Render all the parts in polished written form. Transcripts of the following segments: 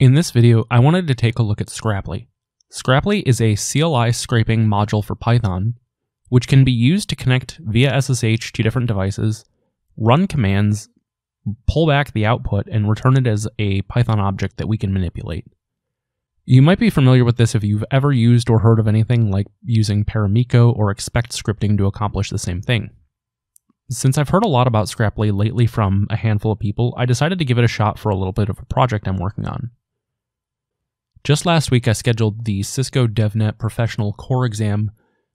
In this video, I wanted to take a look at Scrapli. Scrapli is a CLI scraping module for Python, which can be used to connect via SSH to different devices, run commands, pull back the output, and return it as a Python object that we can manipulate. You might be familiar with this if you've ever used or heard of anything like using Paramiko or expect scripting to accomplish the same thing. Since I've heard a lot about Scrapli lately from a handful of people, I decided to give it a shot for a little bit of a project I'm working on. Just last week I scheduled the Cisco DevNet Professional Core exam,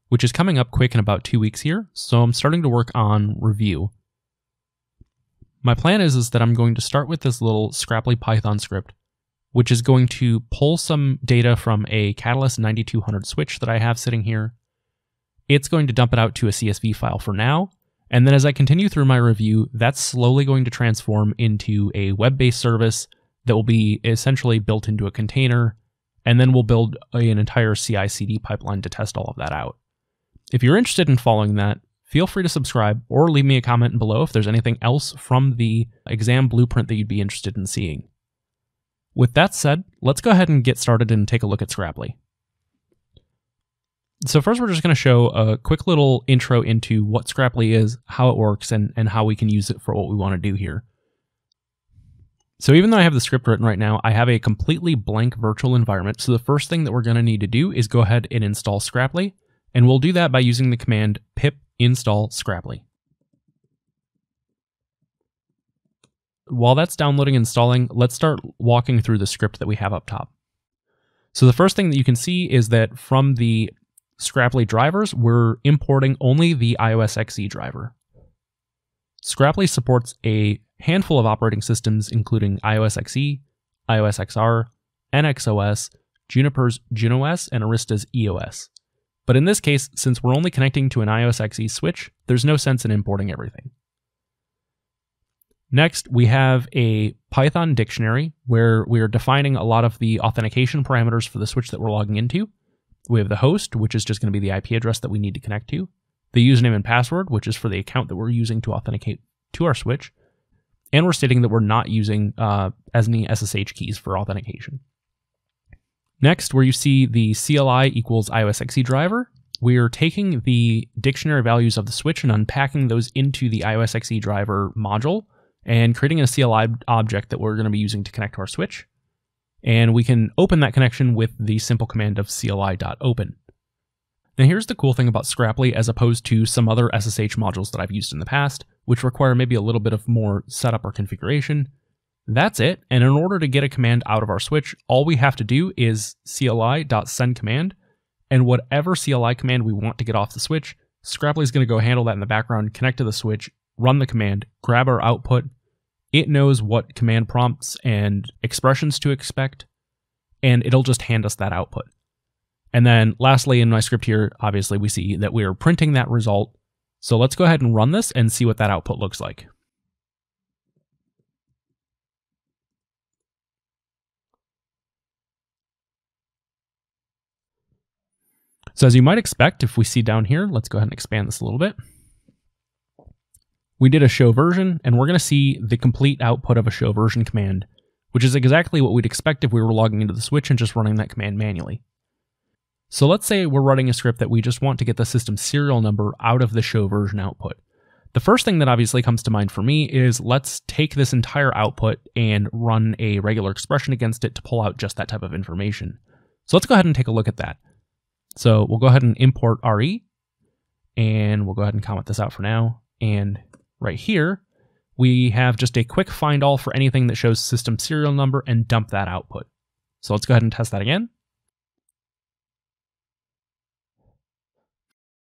which is coming up quick in about 2 weeks here, so I'm starting to work on review. My plan is that I'm going to start with this little Scrapli Python script, which is going to pull some data from a Catalyst 9200 switch that I have sitting here. It's going to dump it out to a CSV file for now, and then as I continue through my review, that's slowly going to transform into a web-based service that will be essentially built into a container, and then we'll build an entire CI/CD pipeline to test all of that out. If you're interested in following that, feel free to subscribe or leave me a comment below if there's anything else from the exam blueprint that you'd be interested in seeing. With that said, let's go ahead and get started and take a look at Scrapli. So first we're just going to show a quick little intro into what Scrapli is, how it works, and how we can use it for what we want to do here. So even though I have the script written right now, I have a completely blank virtual environment. So the first thing that we're going to need to do is go ahead and install Scrapli, and we'll do that by using the command pip install Scrapli. While that's downloading and installing, let's start walking through the script that we have up top. So the first thing that you can see is that from the Scrapli drivers, we're importing only the iOS XE driver. Scrapli supports a handful of operating systems, including iOS XE, iOS XR, NXOS, Juniper's Junos, and Arista's EOS. But in this case, since we're only connecting to an iOS XE switch, there's no sense in importing everything. Next, we have a Python dictionary where we are defining a lot of the authentication parameters for the switch that we're logging into. We have the host, which is just going to be the IP address that we need to connect to, the username and password, which is for the account that we're using to authenticate to our switch, and we're stating that we're not using as any SSH keys for authentication. Next, where you see the CLI equals iOS XE driver, we're taking the dictionary values of the switch and unpacking those into the iOS XE driver module and creating a CLI object that we're going to be using to connect to our switch. And we can open that connection with the simple command of cli.open. Now here's the cool thing about Scrapli as opposed to some other SSH modules that I've used in the past, which require maybe a little bit of more setup or configuration. That's it, and in order to get a command out of our switch, all we have to do is cli.sendCommand, and whatever CLI command we want to get off the switch, Scrapli is going to go handle that in the background, connect to the switch, run the command, grab our output. It knows what command prompts and expressions to expect, and it'll just hand us that output. And then lastly, in my script here, obviously we see that we are printing that result. So let's go ahead and run this and see what that output looks like. So as you might expect, if we see down here, let's go ahead and expand this a little bit. We did a show version, and we're going to see the complete output of a show version command, which is exactly what we'd expect if we were logging into the switch and just running that command manually. So let's say we're running a script that we just want to get the system serial number out of the show version output. The first thing that obviously comes to mind for me is let's take this entire output and run a regular expression against it to pull out just that type of information. So let's go ahead and take a look at that. So we'll go ahead and import RE, and we'll go ahead and comment this out for now. And right here, we have just a quick find all for anything that shows system serial number and dump that output. So let's go ahead and test that again.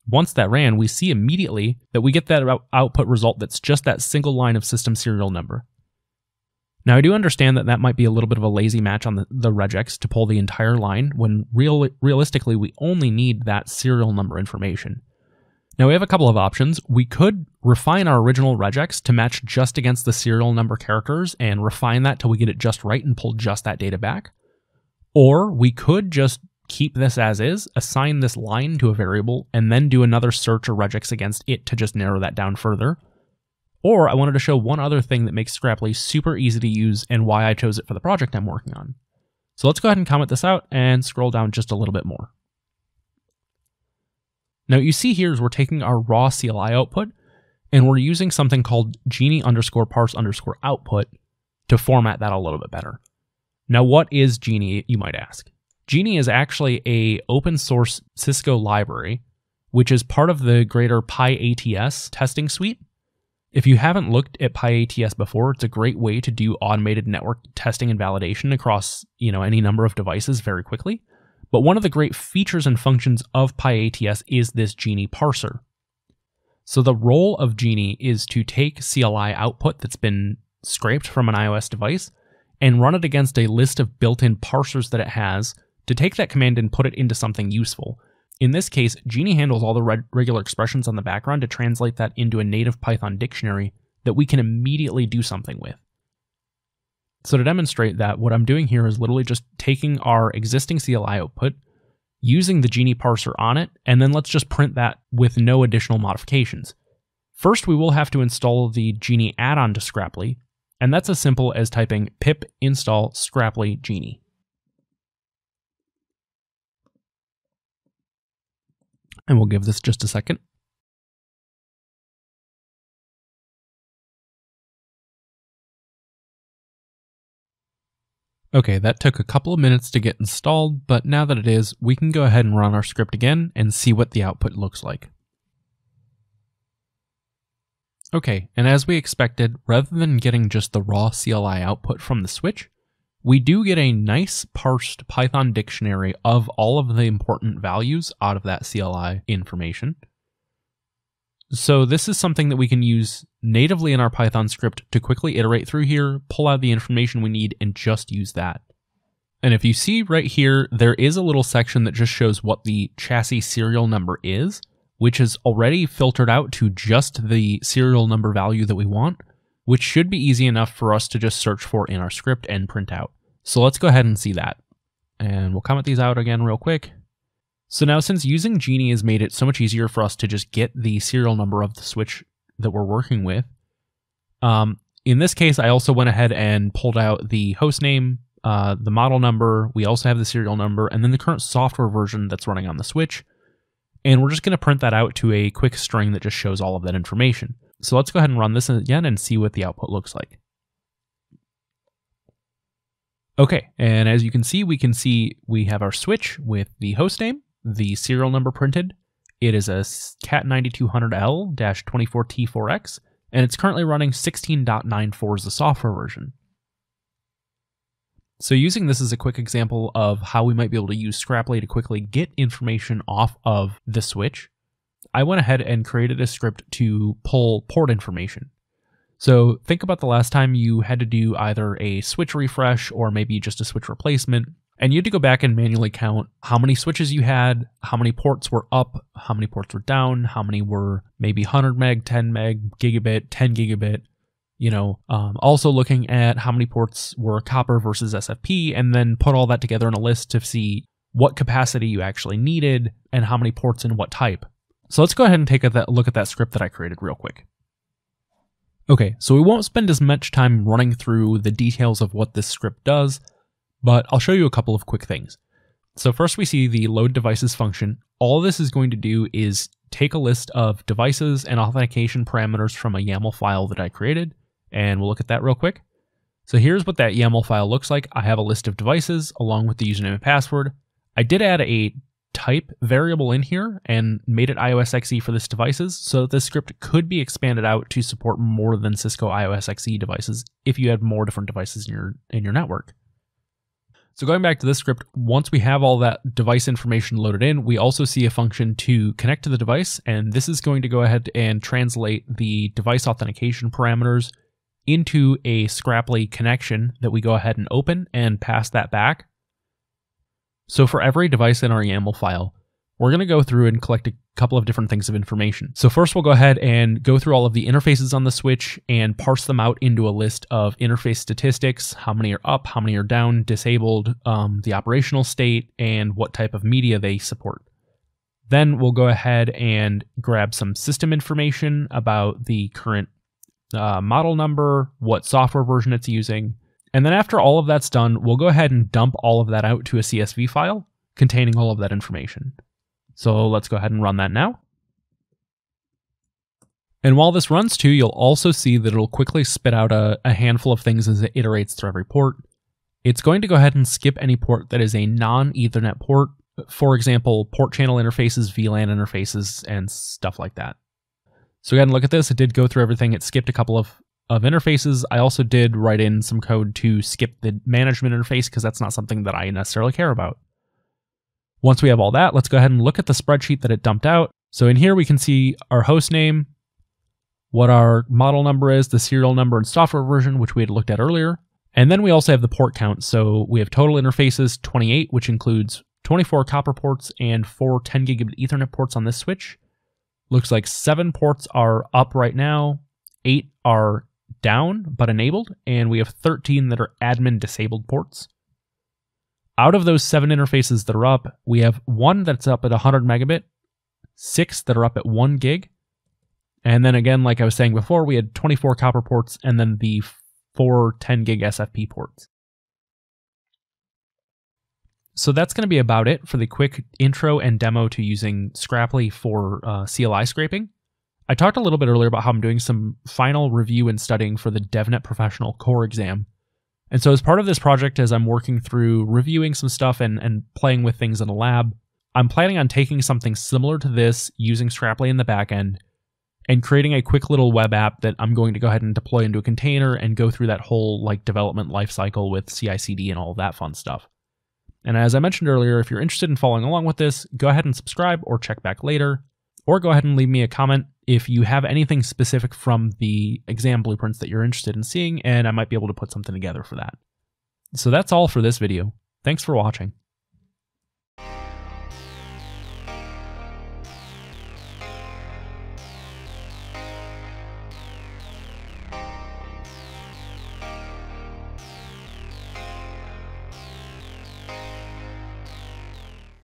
Once that ran, we see immediately that we get that output result that's just that single line of system serial number. Now I do understand that that might be a little bit of a lazy match on the regex to pull the entire line when realistically we only need that serial number information. Now we have a couple of options. We could refine our original regex to match just against the serial number characters and refine that till we get it just right and pull just that data back. Or we could just keep this as is, assign this line to a variable, and then do another search or regex against it to just narrow that down further. Or I wanted to show one other thing that makes Scrapli super easy to use and why I chose it for the project I'm working on. So let's go ahead and comment this out and scroll down just a little bit more. Now what you see here is we're taking our raw CLI output and we're using something called Genie _parse_output to format that a little bit better. Now what is Genie, you might ask? Genie is actually an open source Cisco library, which is part of the greater PyATS testing suite. If you haven't looked at PyATS before, it's a great way to do automated network testing and validation across, any number of devices very quickly. But one of the great features and functions of PyATS is this Genie parser. So the role of Genie is to take CLI output that's been scraped from an iOS device and run it against a list of built-in parsers that it has to take that command and put it into something useful. In this case, Genie handles all the regular expressions on the background to translate that into a native Python dictionary that we can immediately do something with. So to demonstrate that, what I'm doing here is literally just taking our existing CLI output, using the Genie parser on it, and then let's just print that with no additional modifications. First, we will have to install the Genie add-on to Scrapli, and that's as simple as typing pip install Scrapli Genie. And we'll give this just a second. Okay, that took a couple of minutes to get installed, but now that it is, we can go ahead and run our script again and see what the output looks like. Okay, and as we expected, rather than getting just the raw CLI output from the switch, we do get a nice parsed Python dictionary of all of the important values out of that CLI information. So this is something that we can use natively in our Python script to quickly iterate through here, pull out the information we need, and just use that. And if you see right here, there is a little section that just shows what the chassis serial number is, which is already filtered out to just the serial number value that we want, which should be easy enough for us to just search for in our script and print out. So let's go ahead and see that. And we'll comment these out again real quick. So now, since using Genie has made it so much easier for us to just get the serial number of the switch that we're working with, in this case, I also went ahead and pulled out the host name, the model number, we also have the serial number, and then the current software version that's running on the switch. And we're just gonna print that out to a quick string that just shows all of that information. So let's go ahead and run this again and see what the output looks like. Okay, and as you can see we have our switch with the host name, the serial number printed. It is a Cat 9200L-24T4X, and it's currently running 16.94 as the software version. So using this as a quick example of how we might be able to use Scrapli to quickly get information off of the switch, I went ahead and created a script to pull port information. So think about the last time you had to do either a switch refresh or maybe just a switch replacement, and you had to go back and manually count how many switches you had, how many ports were up, how many ports were down, how many were maybe 100 meg, 10 meg, gigabit, 10 gigabit, also looking at how many ports were copper versus SFP, and then put all that together in a list to see what capacity you actually needed and how many ports and what type. So let's go ahead and take a look at that script that I created real quick. Okay, so we won't spend as much time running through the details of what this script does, but I'll show you a couple of quick things. So first we see the load devices function. All this is going to do is take a list of devices and authentication parameters from a YAML file that I created, and we'll look at that real quick. So here's what that YAML file looks like. I have a list of devices along with the username and password. I did add a type variable in here and made it iOS XE for this devices, so that this script could be expanded out to support more than Cisco iOS XE devices if you had more different devices in your network. So going back to this script, once we have all that device information loaded in, we also see a function to connect to the device, and this is going to go ahead and translate the device authentication parameters into a Scrapli connection that we go ahead and open and pass that back. So for every device in our YAML file, we're gonna go through and collect a couple of different things of information. So first we'll go ahead and go through all of the interfaces on the switch and parse them out into a list of interface statistics, how many are up, how many are down, disabled, the operational state, and what type of media they support. Then we'll go ahead and grab some system information about the current model number, what software version it's using, And then after all of that's done, we'll go ahead and dump all of that out to a CSV file containing all of that information. So let's go ahead and run that now. And while this runs too, you'll also see that it'll quickly spit out a handful of things as it iterates through every port. It's going to go ahead and skip any port that is a non-Ethernet port, for example, port channel interfaces, VLAN interfaces, and stuff like that. So go ahead and look at this. It did go through everything. It skipped a couple of interfaces. I also did write in some code to skip the management interface because that's not something that I necessarily care about. Once we have all that, let's go ahead and look at the spreadsheet that it dumped out. So in here we can see our host name, what our model number is, the serial number and software version, which we had looked at earlier. And then we also have the port count. So we have total interfaces 28, which includes 24 copper ports and 4 10 gigabit Ethernet ports on this switch. Looks like 7 ports are up right now, 8 are down but enabled, and we have 13 that are admin disabled ports. Out of those 7 interfaces that are up, we have 1 that's up at 100 megabit, 6 that are up at 1 gig, and then again, like I was saying before, we had 24 copper ports and then the 4 10 gig SFP ports. So that's going to be about it for the quick intro and demo to using Scrapli for CLI scraping. I talked a little bit earlier about how I'm doing some final review and studying for the DevNet Professional Core exam. And so as part of this project, as I'm working through reviewing some stuff and playing with things in a lab, I'm planning on taking something similar to this using Scrapli in the back end and creating a quick little web app that I'm going to go ahead and deploy into a container and go through that whole like development lifecycle with CI/CD and all of that fun stuff. And as I mentioned earlier, if you're interested in following along with this, go ahead and subscribe or check back later, or go ahead and leave me a comment if you have anything specific from the exam blueprints that you're interested in seeing, and I might be able to put something together for that. So that's all for this video. Thanks for watching.